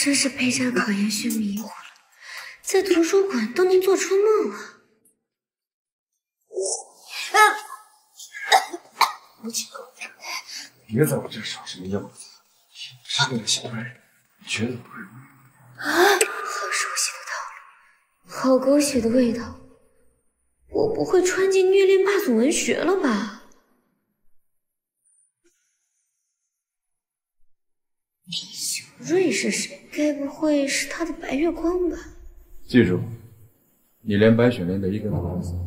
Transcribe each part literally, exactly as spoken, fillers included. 真是备战考研学迷糊了，在图书馆都能做春梦了。别在我这耍什么样子，是个小白人，绝对不会。啊，好熟悉的套路，好狗血的味道。我不会穿进虐恋霸总文学了吧？小瑞是谁？该不会是他的白月光吧？记住，你连白雪莲的一根都不算。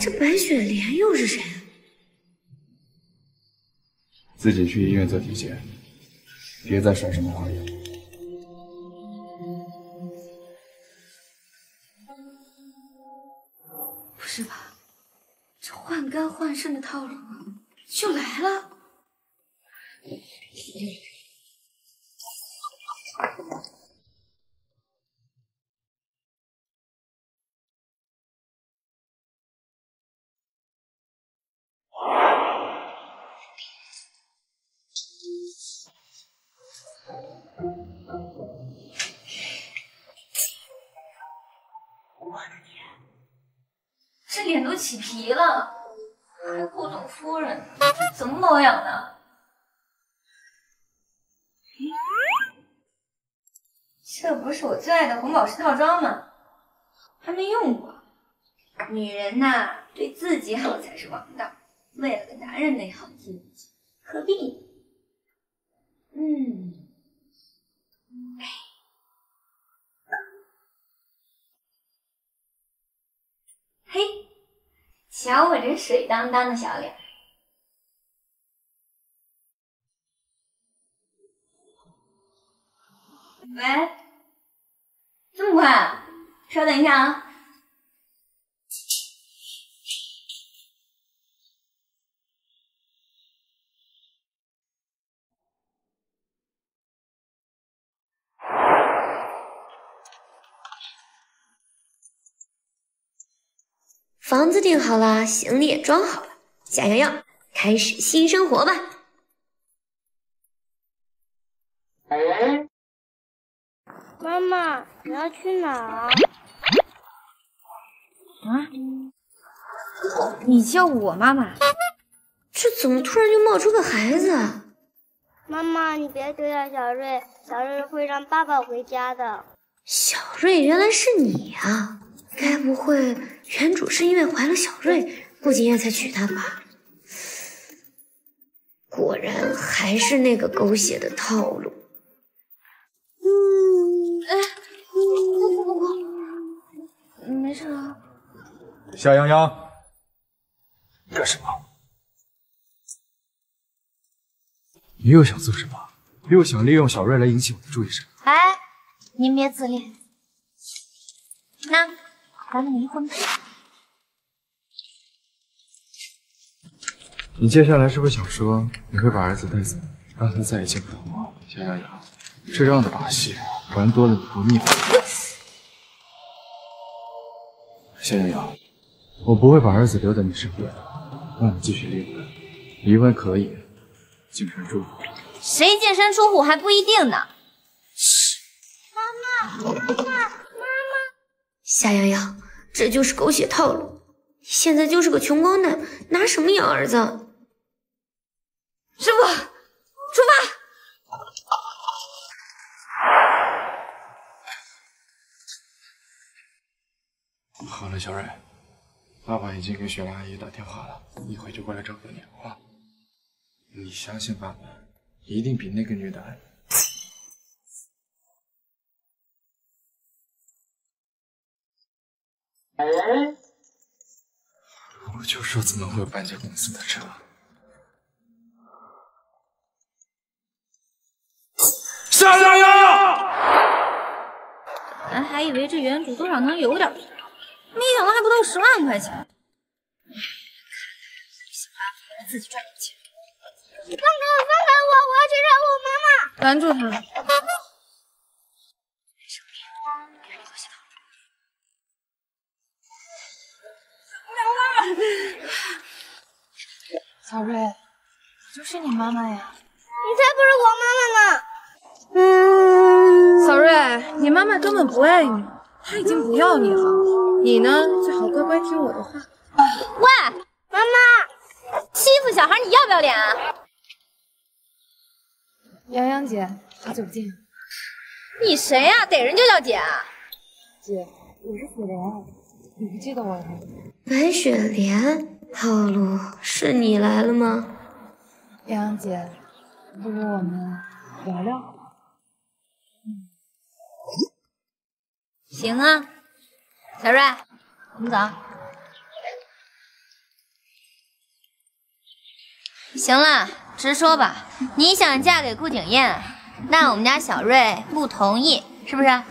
这白雪莲又是谁？自己去医院做体检，别再耍什么花样。不是吧？这换肝换肾的套路就来了。这脸都起皮了，还不懂夫人怎么保养呢？这不是我最爱的红宝石套装吗？还没用过。女人呐，对自己好才是王道。为了个男人内耗自己，何必？嗯。 嘿，瞧我这水当当的小脸，喂，这么快啊？稍等一下啊！房子订好了，行李也装好了，下洋洋，开始新生活吧！妈妈，你要去哪儿？啊？你叫我妈妈？这怎么突然就冒出个孩子啊？妈妈，你别丢掉小瑞，小瑞会让爸爸回家的。小瑞原来是你啊！ 该不会原主是因为怀了小瑞，顾景砚才娶她吧？果然还是那个狗血的套路。嗯，哎，不不不，没事啊。夏洋洋，干什么？你又想做什么？又想利用小瑞来引起我的注意是吗？哎，您别自恋。那。 咱们离婚吧。你接下来是不是想说你会把儿子带走，让他再也见不到我？夏洋洋，这样的把戏玩多了你不腻吗？夏洋洋，我不会把儿子留在你身边，让你继续离婚。离婚可以，净身出户。谁净身出户还不一定呢。妈妈，妈妈。 夏洋洋，这就是狗血套路。你现在就是个穷光蛋，拿什么养儿子？师傅，出发！好了，小瑞，爸爸已经给雪兰阿姨打电话了，一会就过来照顾你啊。你相信爸爸，一定比那个女的爱。 我就说怎么会搬家公司的车？夏洋洋，咱还以为这原主多少能有点什么，没想到还不到十万块钱。看来想办法来自己赚点钱。放开我！放开我！我要去找我妈妈！拦住他！ 小瑞，就是你妈妈呀！你才不是我妈妈呢！小瑞，你妈妈根本不爱你，她已经不要你了。你呢，最好乖乖听我的话。喂，妈妈，欺负小孩你要不要脸啊？洋洋姐，好久不见。你谁呀、啊？逮人就叫姐啊？姐，我是雪莲，你不记得我了？白雪莲，套路是你来了吗？洋洋姐，不如我们聊聊。 行啊，小瑞，我们走。行了，直说吧，你想嫁给顾景燕，那我们家小瑞不同意，是不是？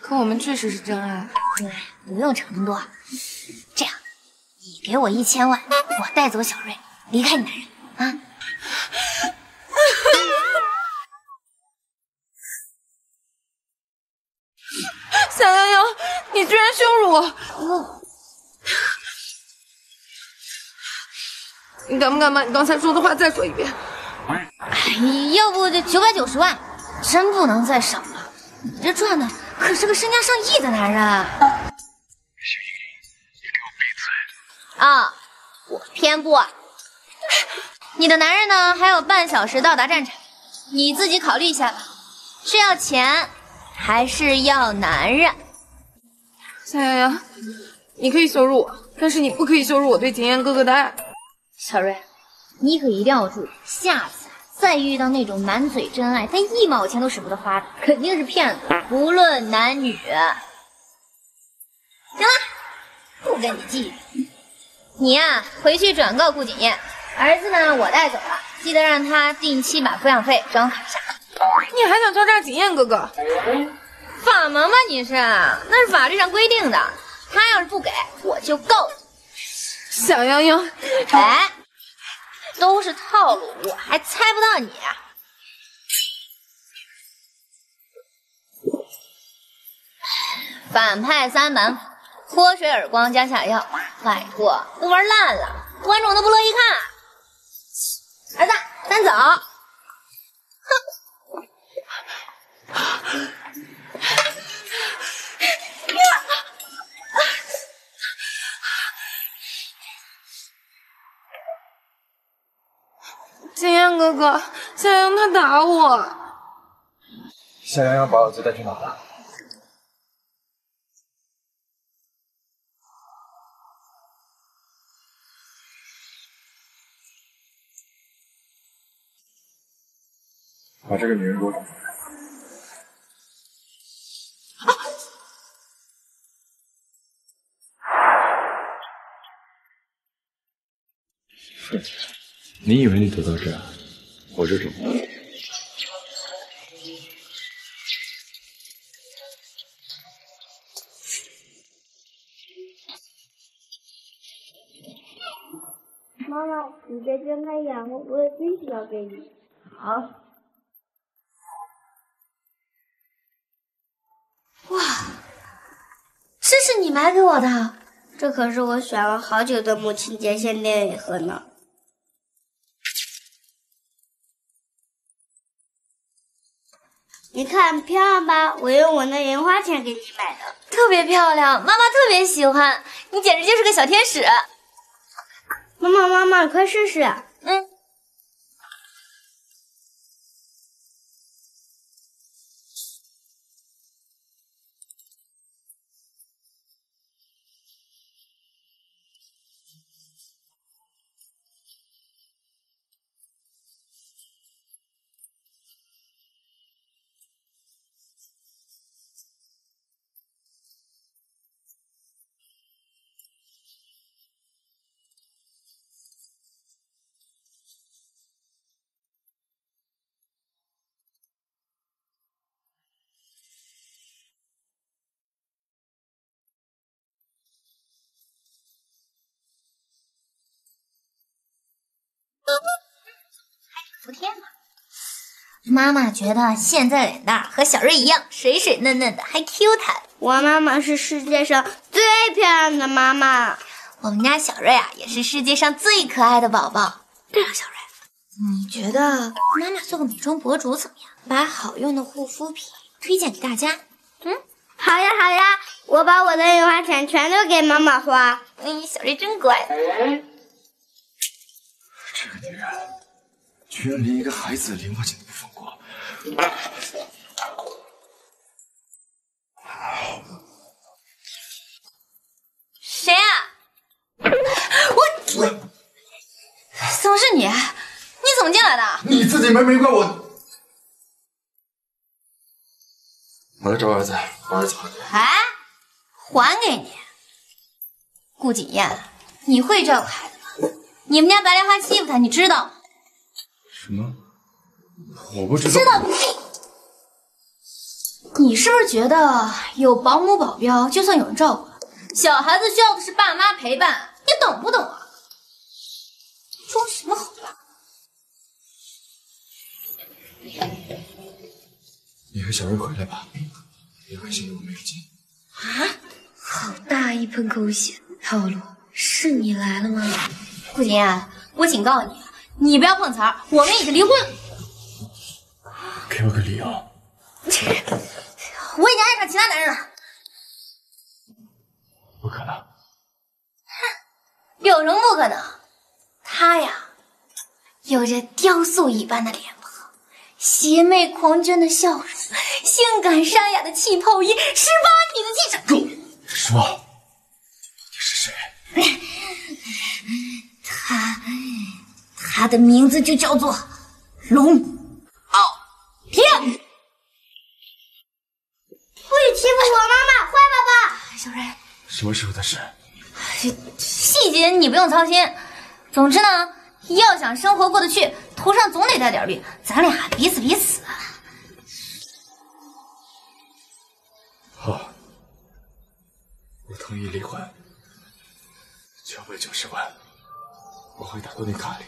可我们确实是真爱。不用承诺，这样，你给我一千万，我带走小瑞，离开你男人啊。 小洋洋，你居然羞辱我！我，你敢不敢把你刚才说的话再说一遍？你要不就九百九十万，真不能再少了。你这赚的可是个身家上亿的男人啊！啊，我偏不。你的男人呢？还有半小时到达战场，你自己考虑一下吧，是要钱。 还是要男人，小洋洋，你可以羞辱我，但是你不可以羞辱我对景言哥哥的爱。小瑞，你可一定要注意，下次再遇到那种满嘴真爱但一毛钱都舍不得花的，肯定是骗子，无论男女。行了，不跟你计较。你呀、啊，回去转告顾景燕，儿子呢，我带走了，记得让他定期把抚养费转我卡下。 你还想敲诈景燕哥哥？法盲吧你是？那是法律上规定的，他要是不给我就告你。小洋洋，哎，都是套路，我还猜不到你。反派三板斧，泼水耳光加下药，拜托，都玩烂了，观众都不乐意看。儿子，咱走。 景燕哥哥，小洋洋他打我。小洋洋把儿子带去哪了？把这个女人给我找出来。 你以为你躲到这儿，我这种妈妈，你别睁开眼，我我有惊喜要给你。好。哇，这是你买给我的？这可是我选了好久的母亲节限定礼盒呢。 你看漂亮吧？我用我那零花钱给你买的，特别漂亮，妈妈特别喜欢。你简直就是个小天使！妈妈，妈妈，你快试试。嗯。还挺服帖嘛。妈妈觉得现在脸蛋和小瑞一样水水嫩嫩的，还 Q 弹。我妈妈是世界上最漂亮的妈妈。我们家小瑞啊，也是世界上最可爱的宝宝。对了，小瑞，你觉得妈妈做个美妆博主怎么样？把好用的护肤品推荐给大家。嗯，好呀好呀，我把我的零花钱全都给妈妈花。嗯，小丽真乖。这个女人居然连一个孩子的零花钱都不放过。谁呀、啊？我我怎么是你？你怎么进来的？你自己门没关我。 我来找我儿子，我儿子还给我。哎，还给你？顾锦燕，你会照顾孩子吗？你们家白莲花欺负他，你知道吗？什么？我不知道。知道个屁！你是不是觉得有保姆保镖就算有人照顾了？小孩子需要的是爸妈陪伴，你懂不懂啊？装什么好爸？你和小瑞回来吧。 别怪心里我没有劲啊！好大一盆狗血！套路是你来了吗？顾锦燕，我警告你，你不要碰瓷儿，我们已经离婚。给我个理由！我已经爱上其他男人了。不可能！有什么不可能？他呀，有着雕塑一般的脸。 邪魅狂狷的笑容，性感沙哑的气泡音，十八米的气场。说，你是谁？他，他的名字就叫做龙傲天。不许欺负我妈妈，坏爸爸！小瑞，什么时候的事？细节你不用操心。总之呢。 要想生活过得去，头上总得带点绿。咱俩彼此彼此。好，我同意离婚，全部九十万，我会打到你卡里。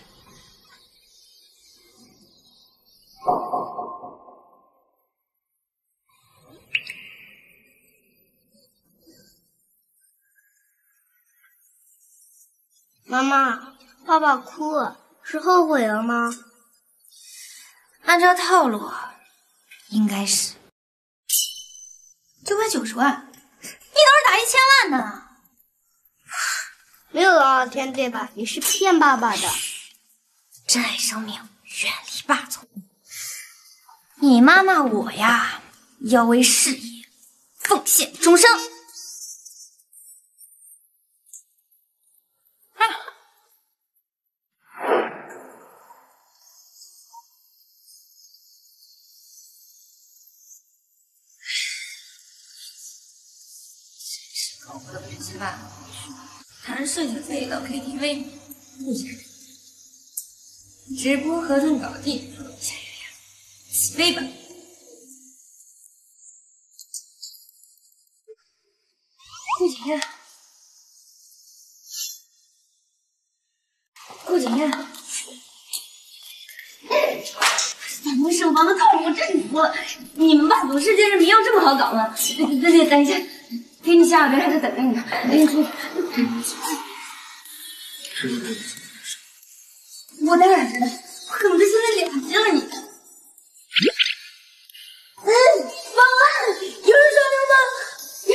妈妈。 爸爸哭了，是后悔了吗？按照套路，应该是九百九十万，一刀打一千万呢。没有啊，天对吧？你是骗爸爸的。珍爱生命，远离霸总。你妈妈我呀，要为事业奉献终生。 谈事情可以到 K T V， 直播合同搞定，下月亮起飞吧！顾景燕，顾景燕，咱们上房的套路我真服了，你们霸总世界是民谣这么好搞吗？对对对，等一下。 给你下边还在等着你呢，你出去。我当然知道，我恨不得现在脸上了你。嗯，妈妈，有人说什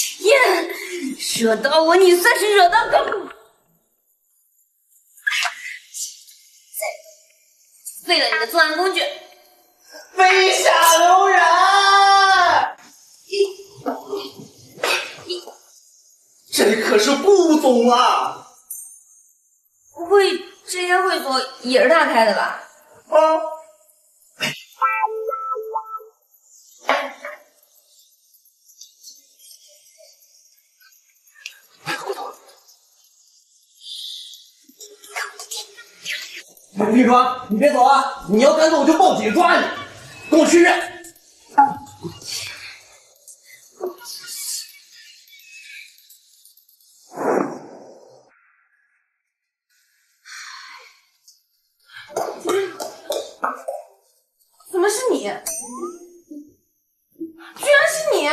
么？耶，惹到我，你算是惹到狗。废了你的作案工具。 飞下留人，这可是顾总啊！会这些会所也是他开的吧？啊！顾总，我跟你说，你别走啊！你要敢走，我就报警抓你！ 跟我去认！怎么是你？居然是你！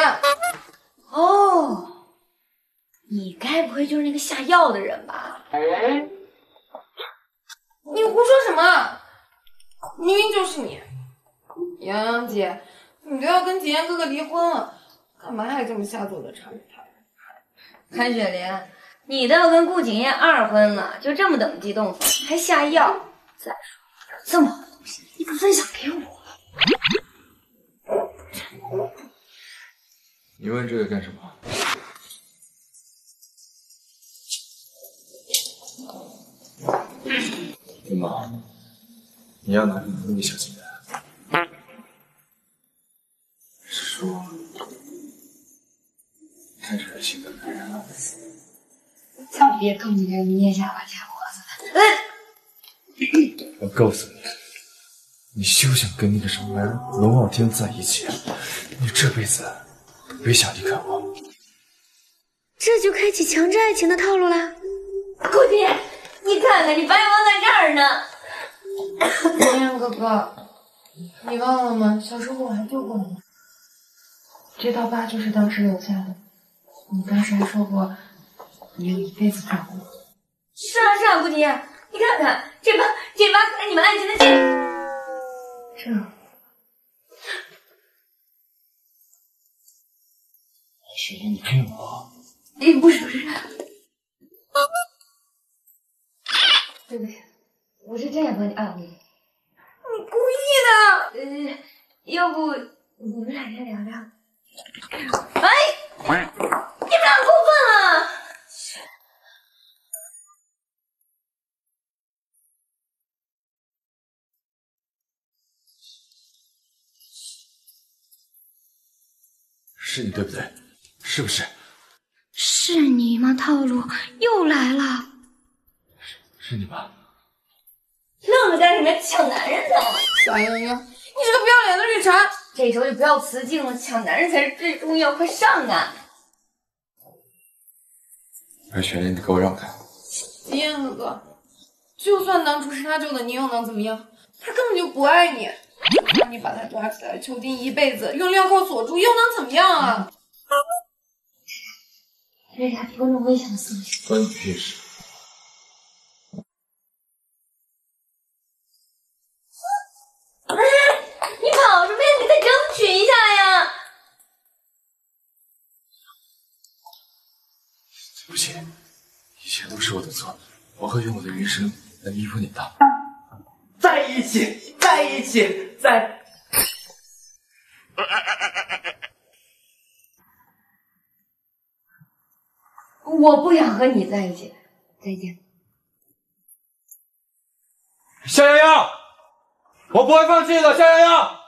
哦，你该不会就是那个下药的人吧？你胡说什么？明明就是你，洋洋姐，你都要跟景言哥哥离婚了，干嘛还这么下作的缠着他？韩雪莲，你都要跟顾景燕二婚了，就这么等级动手，还下药？再说了，这么好的东西，你不分享给我？你问这个干什么？ 怎么，你要拿什么分给小姐姐？是说开始了新的男人了？再别跟你这捏下巴掐脖子的！我告诉你，你休想跟那个什么龙傲天在一起，你这辈子别想离开我。这就开启强制爱情的套路啦，顾姐。 你看看，你把你忘在这儿呢。洋洋哥哥，你忘了吗？小时候我还救过你。这道疤就是当时留下的。你当时还说过，你要一辈子照顾我。是啊是啊，顾景燕，你看看这疤，这疤可是你们爱情的这……这……雪莲，你骗我！哎，不是不是。啊 对不起，我是真想帮你啊，你你故意的。呃，要不你们俩先聊聊。哎，你们俩过分了。是你对不对？是不是？是你吗？套路又来了。 是你吧？愣着干什么？抢男人呢？小洋洋，你这个不要脸的绿茶！这时候就不要辞镜了，抢男人才是最重要，快上啊！白雪莲，你给我让开！景燕哥哥，就算当初是他救的你，又能怎么样？他根本就不爱你，让你把他抓起来囚禁一辈子，用镣铐锁住，又能怎么样啊？这是啥提供危险的信息？关你屁事！ 对不起，一切都是我的错。我会用我的人生来弥补你的。在一起，在一起，在。我不想和你在一起。再见。夏洋洋，我不会放弃的，夏洋洋。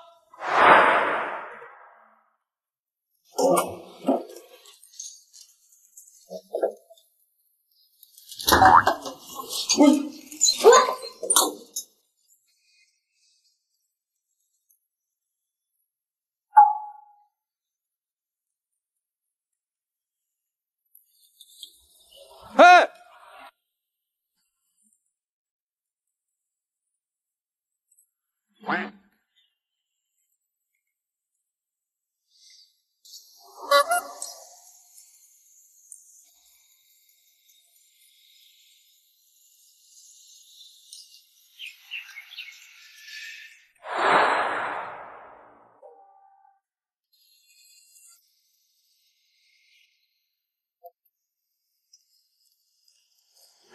哦 哎！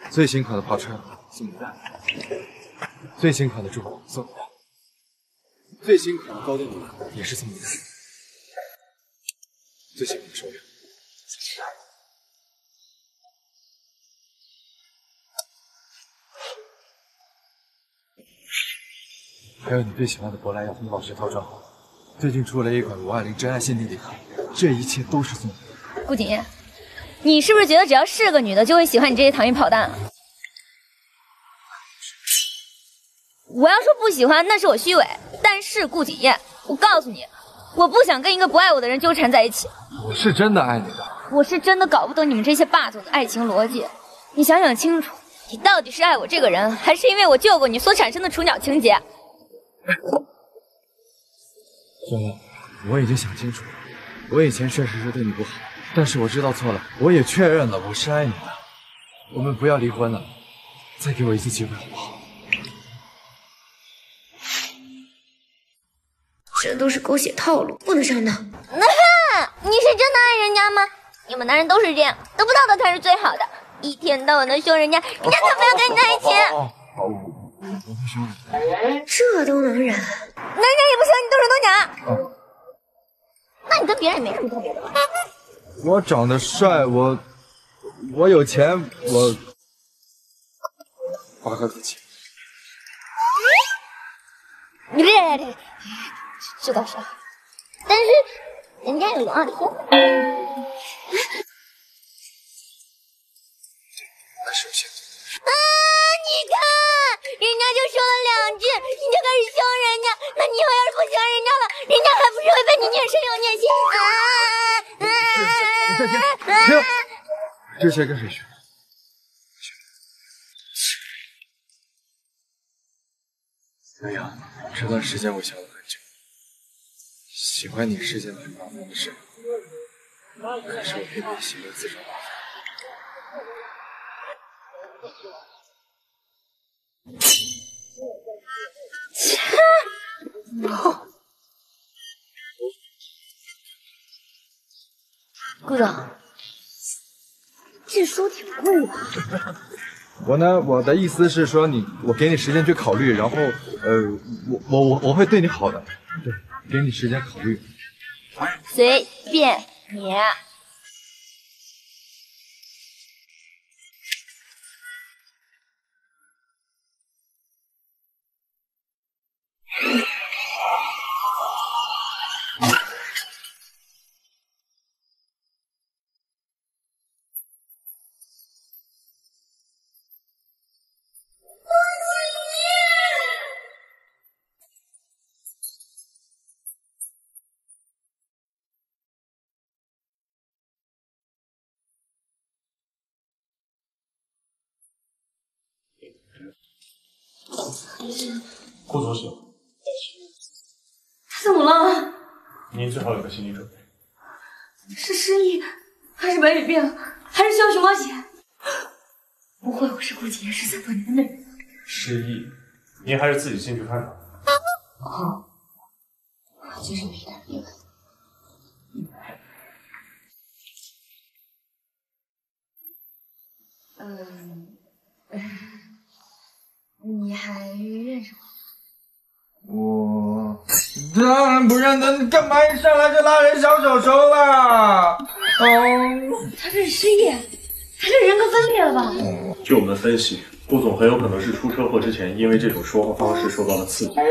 最新款的跑车送你的，最新款的珠宝送你的，最新款的高定礼服也是送你的，最新款的手表。还有你最喜欢的珀莱雅红宝石套装，最近出了一款五二零真爱限定礼盒，这一切都是送你的。顾景燕。 你是不是觉得只要是个女的就会喜欢你这些糖衣炮弹啊？我要说不喜欢，那是我虚伪。但是顾景燕，我告诉你，我不想跟一个不爱我的人纠缠在一起。我是真的爱你的。我是真的搞不懂你们这些霸总的爱情逻辑。你想想清楚，你到底是爱我这个人，还是因为我救过你所产生的雏鸟情节？真的，我已经想清楚了，我以前确实是对你不好。 但是我知道错了，我也确认了，我是爱你的。我们不要离婚了，再给我一次机会好不好？这都是狗血套路，不能上当。那、啊、你是真的爱人家吗？你们男人都是这样，得不到的才是最好的，一天到晚的凶人家，人家才不要跟你在一起。哦哦哦哦这都能忍，能忍也不行，你动手动脚。那你跟别人也没什么特别的吧？我长得帅，我我有钱，我八个自己。你别别别，这倒是，但是人家有龙傲天。还是有些。 啊！你看，人家就说了两句，你就开始凶人家。那你以后要是不凶人家了，人家还不是会被你虐身又虐心啊！这这这，这些跟谁学？哎呀，这段时间我想了很久，喜欢你是件很麻烦的事，可是我被你喜欢自找麻烦。 哦、顾总，这书挺贵吧？我呢，我的意思是说你，我给你时间去考虑，然后，呃，我我我我会对你好的，对，给你时间考虑。随便你。 顾总醒了，他怎么了？您最好有个心理准备。是失忆，还是白血病，还是需要熊猫血？不会我是顾姐失散多年的人。失忆，您还是自己进去看看。哦，还真是没大意外。 嗯。嗯 你还认识我？我当然不认得，你干嘛一上来就拉人小手手了？哦，他这是失忆，他这人格分裂了吧？嗯、据我们分析，顾总很有可能是出车祸之前因为这种说话方式受到了刺激，目前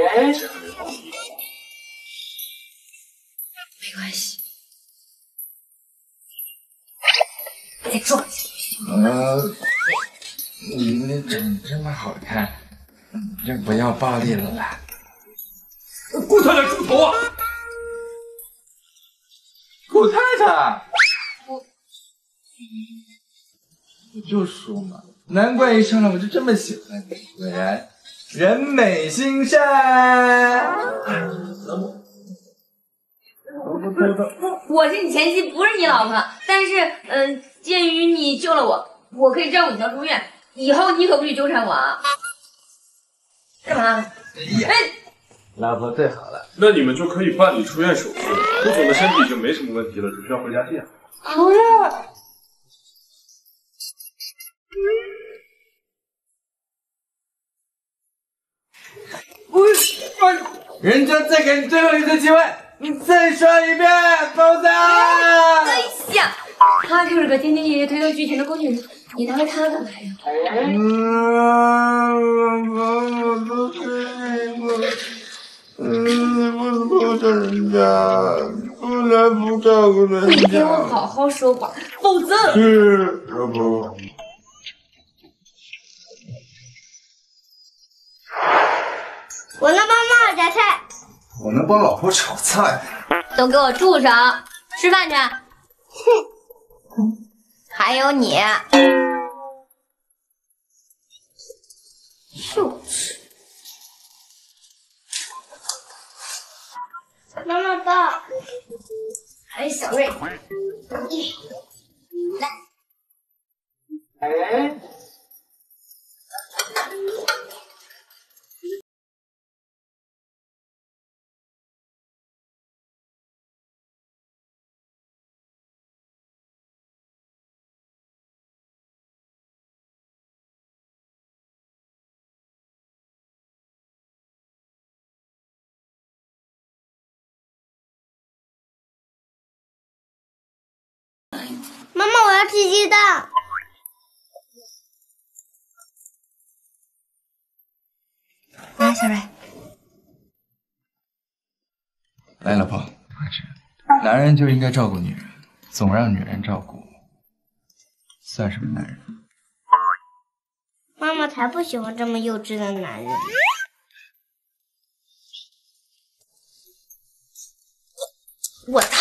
还没法医。没关系，再撞一下。呃，你你长这么好看。 就不要暴力了啦！顾太太，住口啊！顾太太，我就说嘛，难怪一上来我就这么喜欢你，果然人美心善。我是你前妻，不是你老婆，但是嗯、呃，鉴于你救了我，我可以照顾你到住院，以后你可不许纠缠我啊！ 干嘛？哎，老婆最好了，那你们就可以办理出院手续。顾总的身体已经没什么问题了，只需要回家见。不要、啊。不是，人家再给你最后一次机会，你再说一遍，包子。等一下，他就是个天天夜夜推动剧情的工具人。 你拿它干嘛呀？嗯，我我不是我，嗯，我不照顾人家，不能不照顾人家。你给我好好说话，否则。是，老婆。我能帮妈妈夹菜。我能帮老婆炒菜。都给我住手！吃饭去。哼。 还有你，就妈妈抱，还有小瑞，来。吃鸡蛋。来，小瑞。来，老婆。男人就应该照顾女人，总让女人照顾，算什么男人？妈妈才不喜欢这么幼稚的男人。 我操！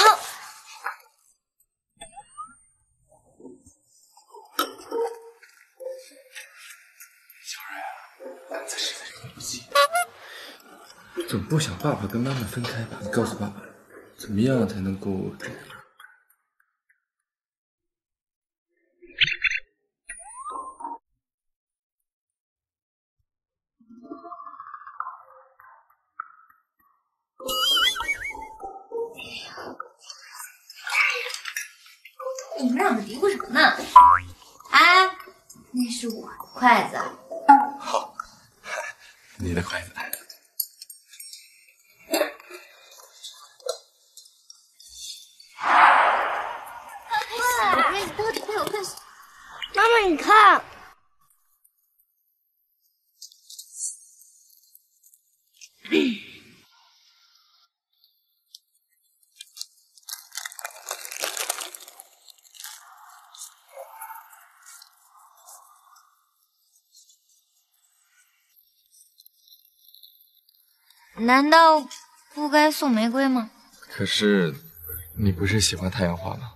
小瑞，刚才实在是对不起。总不想爸爸跟妈妈分开吧？你告诉爸爸，怎么样才能够……你们两个嘀咕什么呢？哎，那是我的筷子。好，你的筷子。哎，你到底快我干什么？妈妈，你看。 难道不该送玫瑰吗？可是，你不是喜欢太阳花吗？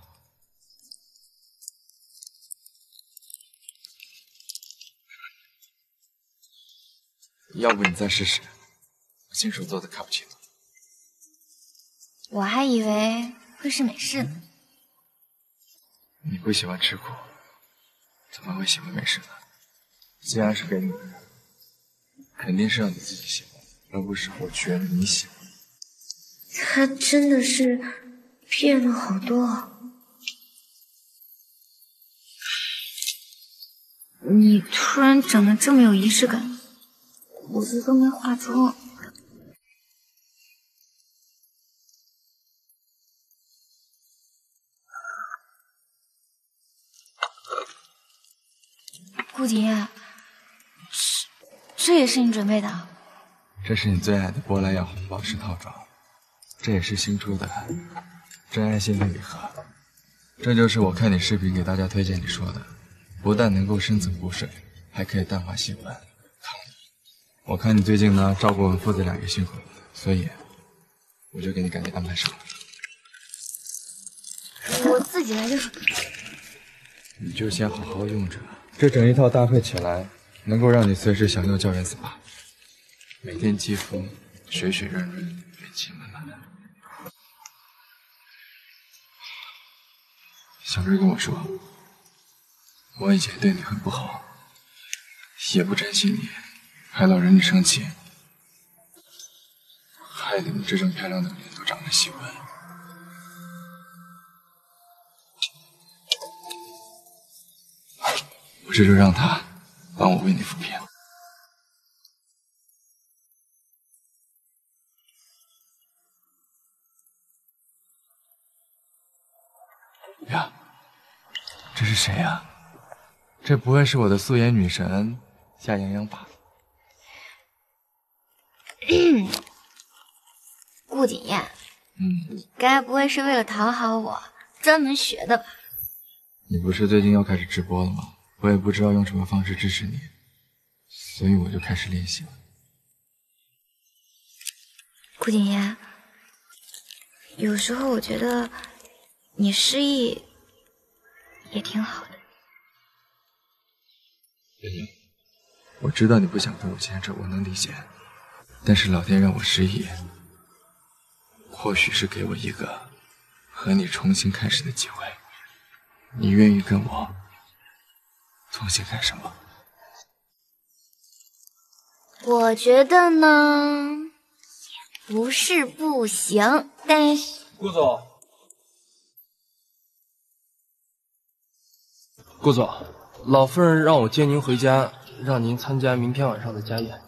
要不你再试试我亲手做的卡布奇诺。我还以为会是美式呢。你不喜欢吃苦，怎么会喜欢美式呢？既然是给你的，肯定是让你自己喜欢。 而不是我觉得你喜欢。他真的是变了好多。你突然长得这么有仪式感，我这都没化妆。顾蝶，这这也是你准备的？ 这是你最爱的波兰养红宝石套装，这也是新出的真爱限定礼盒。这就是我看你视频给大家推荐你说的，不但能够深层补水，还可以淡化细纹、抗敏。我看你最近呢照顾我们父子俩也辛苦，所以我就给你赶紧安排上了。我自己来就是。你就先好好用着，这整一套搭配起来，能够让你随时享用胶原 S P A。 每天肌肤水水润润，元气满满。小瑞跟我说，我以前对你很不好，也不珍惜你，还老惹你生气，害得你这张漂亮的脸都长了细纹。我这就让他帮我为你抚平。 呀，这是谁呀？这不会是我的素颜女神夏洋洋吧？顾景燕，嗯，你该不会是为了讨好我专门学的吧？你不是最近要开始直播了吗？我也不知道用什么方式支持你，所以我就开始练习了。顾景燕，有时候我觉得。 你失忆也挺好的。我知道你不想跟我牵扯，我能理解。但是老天让我失忆，或许是给我一个和你重新开始的机会。你愿意跟我重新开始吗？我觉得呢，不是不行，但是顾总。 顾总，老夫人让我接您回家，让您参加明天晚上的家宴。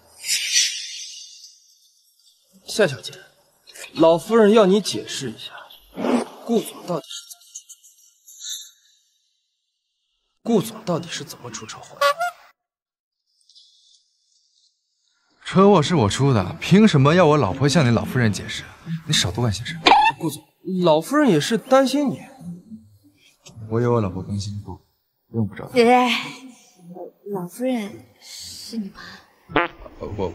夏小姐，老夫人要你解释一下，顾总到底是……顾总到底是怎么出车祸的？车祸是我出的，凭什么要我老婆向你老夫人解释？你少多管闲事。顾总，老夫人也是担心你。我有我老婆更新过，用不着她。哎，老夫人是你妈？我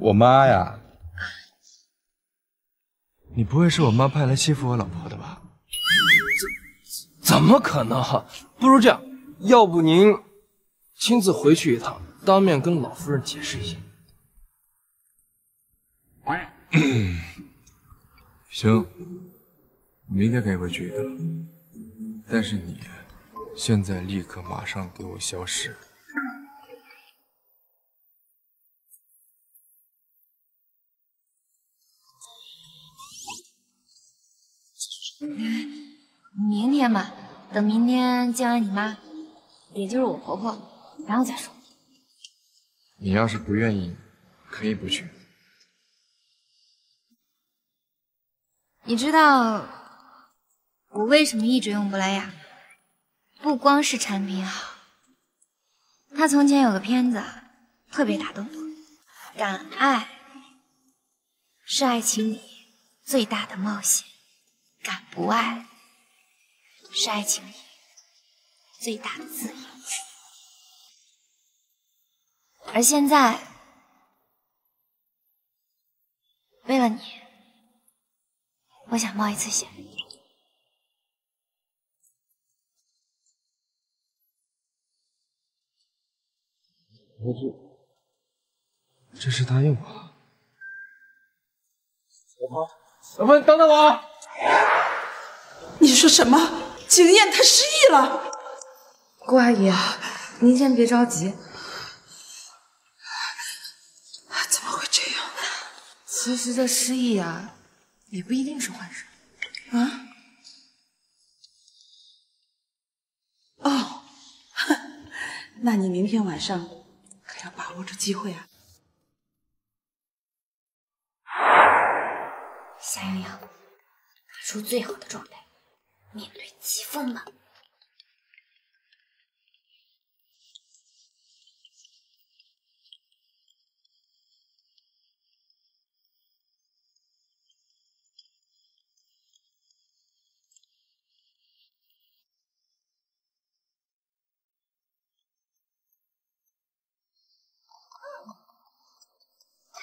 我妈呀。 你不会是我妈派来欺负我老婆的吧？怎怎么可能？不如这样，要不您亲自回去一趟，当面跟老夫人解释一下。行，明天可以回去一趟，但是你现在立刻马上给我消失。 明天吧，等明天见完你妈，也就是我婆婆，然后再说。你要是不愿意，可以不去。你知道我为什么一直用珀莱雅？不光是产品好，它从前有个片子特别打动我，敢爱是爱情里最大的冒险。 敢不爱，是爱情里最大的自由。而现在，为了你，我想冒一次险。我这，这是答应我了。老婆，老婆，你等等我啊！ 你说什么？景燕她失忆了。顾阿姨，您先别着急。怎么会这样？其实这失忆啊，也不一定是坏事。啊？哦，那你明天晚上可要把握住机会啊。夏洋洋。 出最好的状态，面对疾风了。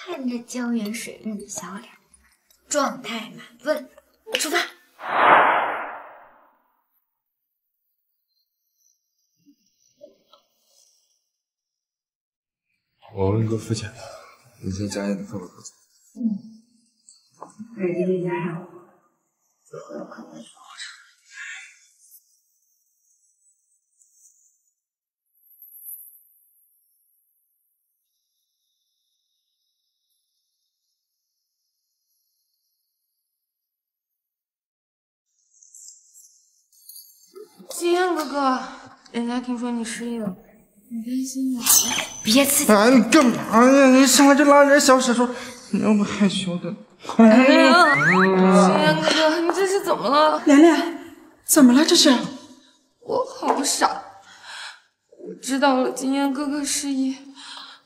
看着胶原水润的小脸，状态满分。 出发！我问个肤浅的，你先加一点客户。嗯，再直接加上我。景燕哥哥，人家听说你失忆了，你担心吗？别刺激！哎，你干嘛呀？你上来就拉人小手说，你要不害羞的。哎呀，景燕哥哥，你这是怎么了？莲莲，怎么了这是？我好傻，我知道了景燕哥哥失忆，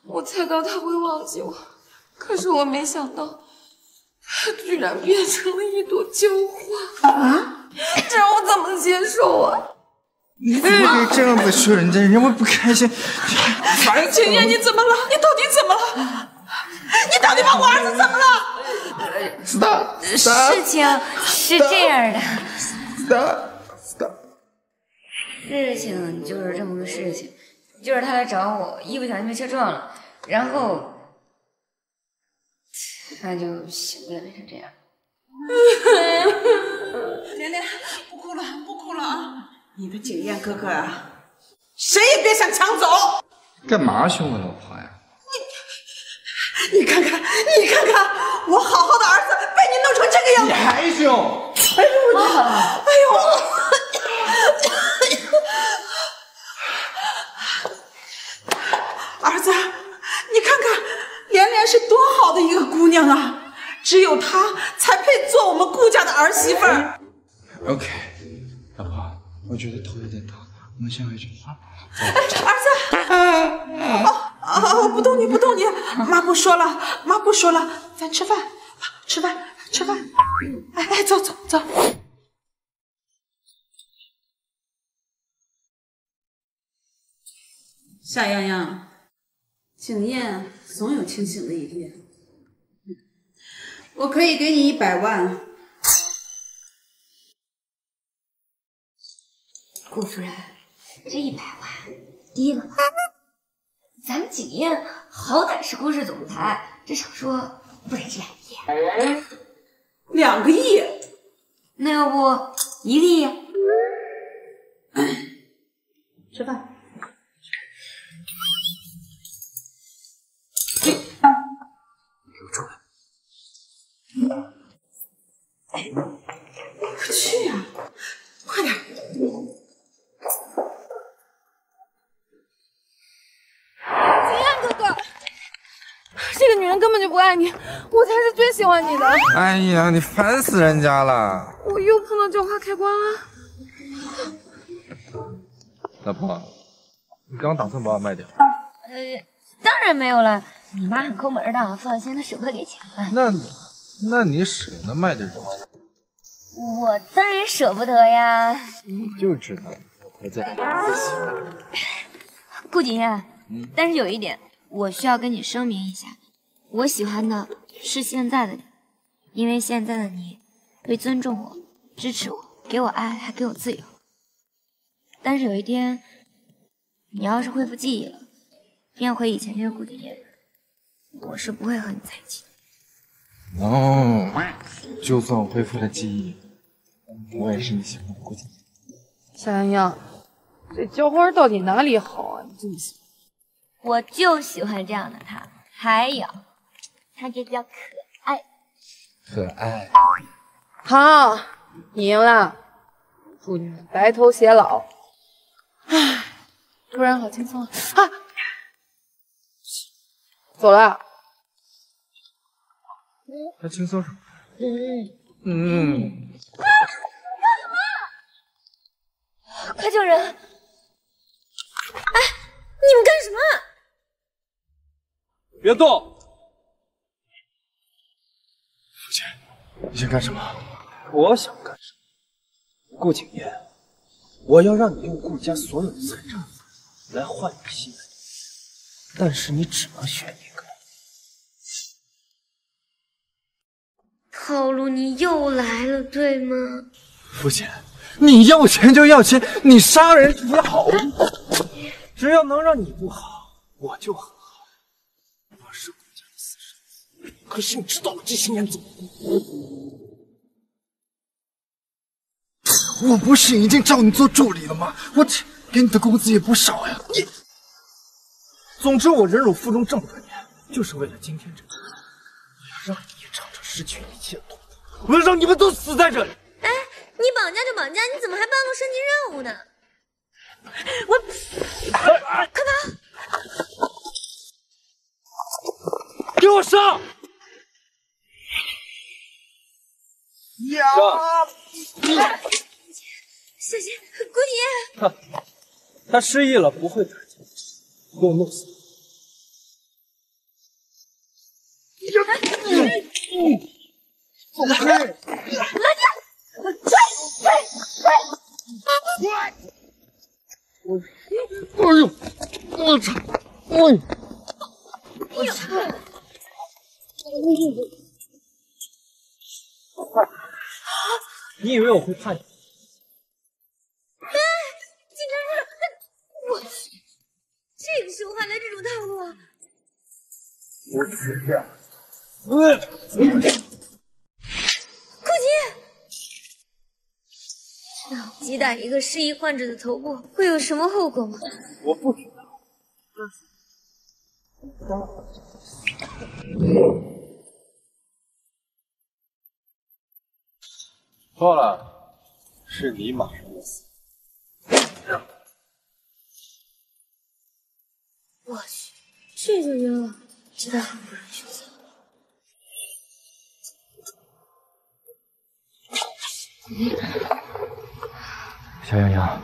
我猜到他会忘记我，可是我没想到，他居然变成了一朵娇花。啊！这让我怎么接受啊？ 你怎么这样子说人家，人家会不开心。景燕，你怎么了？你到底怎么了？你到底把我儿子怎么了？知道，事情是这样的。知道，知道。事情就是这么个事情，就是他来找我，一不小心被车撞了，然后他就醒过来变成这样。莲莲，不哭了，不哭了啊！ 你的景燕哥哥啊，谁也别想抢走！干嘛凶我老婆呀？你，你看看，你看看，我好好的儿子被你弄成这个样子，你还凶！哎呦我，啊、哎呦，儿子，你看看，莲莲是多好的一个姑娘啊，只有她才配做我们顾家的儿媳妇儿。OK， 老婆。 我觉得头有点大了，我们先回去啊。儿子，哦哦，不动你，不动你，妈不说了，妈不说了，咱吃饭，吃饭，吃饭。哎哎，走走走。 夏洋洋，景燕总有清醒的一天。我可以给你一百万。顾夫人，这一百万低了吧？咱们景燕好歹是顾氏总裁，至少说不能是两亿。两个亿？那要不一个亿？吃饭。 留住了！我去呀、啊，快点！景燕哥哥，这个女人根本就不爱你，我才是最喜欢你的。哎呀，你烦死人家了！我又碰到叫花开关了。老婆，你刚打算把我卖掉？呃，当然没有了。 你妈很抠门的，放心，她舍不得给钱了。那，那你舍得卖给人家？我当然舍不得呀。就知道我婆子自信。顾景燕，嗯、但是有一点，我需要跟你声明一下，我喜欢的是现在的你，因为现在的你会尊重我、支持我、给我爱，还给我自由。但是有一天，你要是恢复记忆了，变回以前这个顾景燕。 我是不会和你在一起的。哦， no, 就算我恢复了记忆，我也是你喜欢的姑娘。夏洋洋，这浇花到底哪里好啊？你这么喜欢？我就喜欢这样的他。还有，他这叫可爱。可爱。好，你赢了。祝你们白头偕老。唉，突然好轻松啊！啊 走了，还轻松什么？嗯嗯啊！干什么？快救人！哎，你们干什么？别动！父亲，你想干什么？我想干什么？顾景燕，我要让你用顾家所有的财产来换你心爱的女人，但是你只能选一个。 套路你又来了，对吗？父亲，你要钱就要钱，你杀人也好，只要能让你不好，我就很好。我是顾家的私生子，可是你知道我这些年怎么过？我不是已经找你做助理了吗？我这给你的工资也不少呀。你，总之我忍辱负重这么多年，就是为了今天这个，我要让你。 失去一切的痛苦，我要让你们都死在这里！哎，你绑架就绑架，你怎么还半路升级任务呢？我，哎、快跑！给我上！呀！小心，顾景燕！他他失忆了，不会打架，给我弄死！ 你以为我会怕你？哎，警察叔叔，我去，这个时候还来这种套路啊！我死定。 嗯，顾景，击打一个失忆患者的头部会有什么后果吗？我不知道，但是当然。错了，是你马上要死。我去，这就冤枉，知道很不容易。 小洋洋，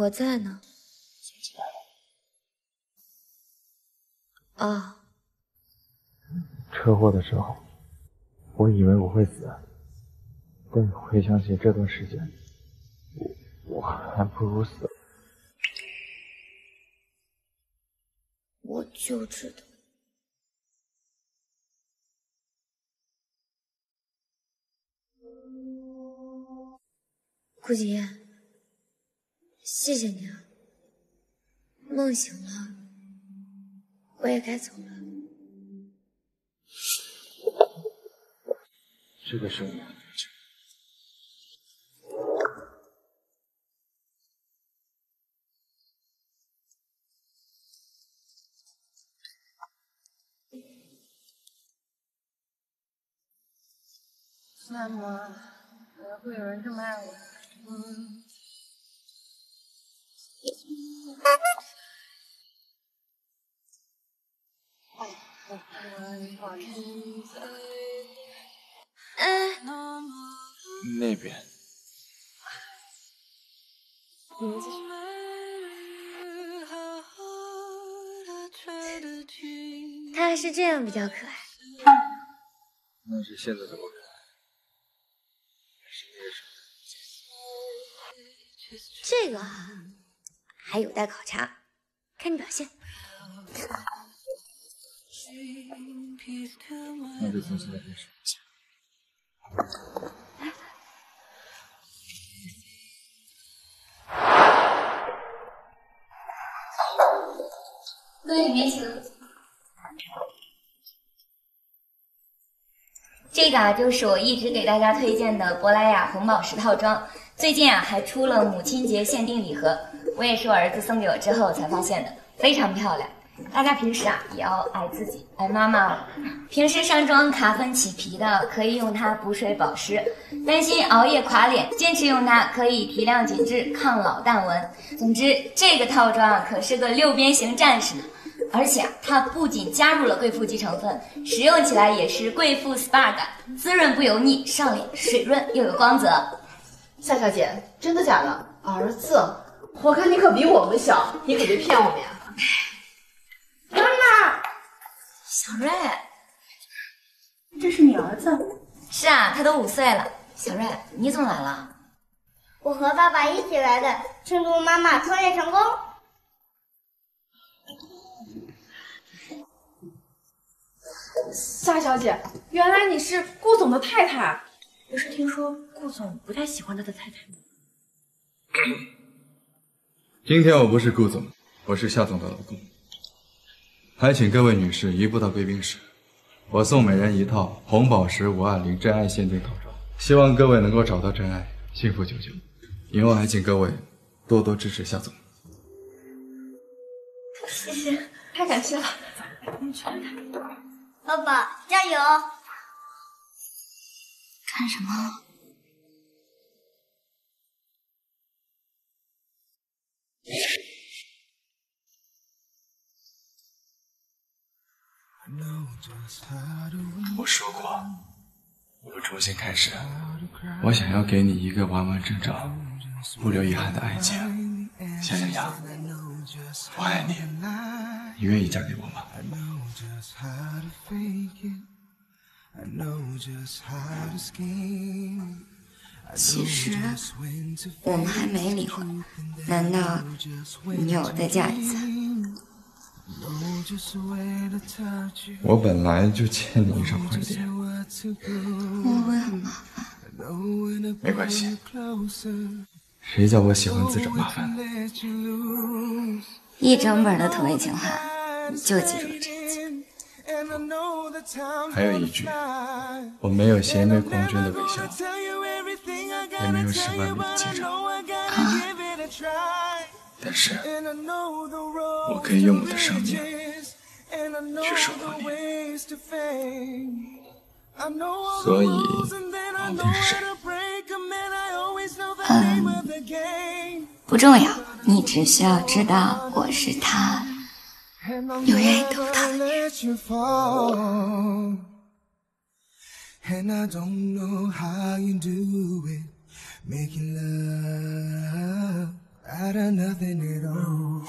我在呢。想起来了。啊。车祸的时候，我以为我会死，但回想起这段时间，我我还不如死。我就知道。 顾景言，谢谢你啊！梦醒了，我也该走了。这个声音，那么还会有人这么爱我？ 嗯，那边。他还是这样比较可爱。那是现在怎么可爱？是那个时候。 这个啊，还有待考察，看你表现。那就从现在开始。各位里面请。这个啊，就是我一直给大家推荐的珀莱雅红宝石套装。 最近啊，还出了母亲节限定礼盒，我也是我儿子送给我之后才发现的，非常漂亮。大家平时啊也要爱自己，爱妈妈哦。平时上妆卡粉起皮的，可以用它补水保湿；担心熬夜垮脸，坚持用它可以提亮紧致、抗老淡纹。总之，这个套装啊可是个六边形战士呢。而且啊，它不仅加入了贵妇肌成分，使用起来也是贵妇 S P A 感，滋润不油腻，上脸水润又有光泽。 夏小姐，真的假的？儿子，我看你可比我们小，你可别骗我们呀！妈妈，小瑞，这是你儿子？是啊，他都五岁了。小瑞，你怎么来了？我和爸爸一起来的，庆祝妈妈创业成功。夏小姐，原来你是顾总的太太。 不是听说顾总不太喜欢他的太太吗？今天我不是顾总，我是夏总的老公。还请各位女士移步到贵宾室，我送每人一套红宝石五二零真爱限定套装，希望各位能够找到真爱，幸福久久。以后还请各位多多支持夏总。谢谢，太感谢了。爸爸加油！ 干什么？我说过，我们重新开始。我想要给你一个完完整整、不留遗憾的爱情。夏洋洋，我爱你，你愿意嫁给我吗？ 其实我们还没离婚，难道你要我再嫁一次？我本来就欠你一场婚礼，我会很麻烦。没关系，谁叫我喜欢自找麻烦呢？一整本的土味情话，你就记住了这一句。 还有一句，我没有邪魅狂狷的微笑，也没有十万米的气场，啊、但是我可以用我的生命去守护你。所以，你是谁？嗯，不重要，你只需要知道我是他。 有愿意得不到的女人。out of nothing at all.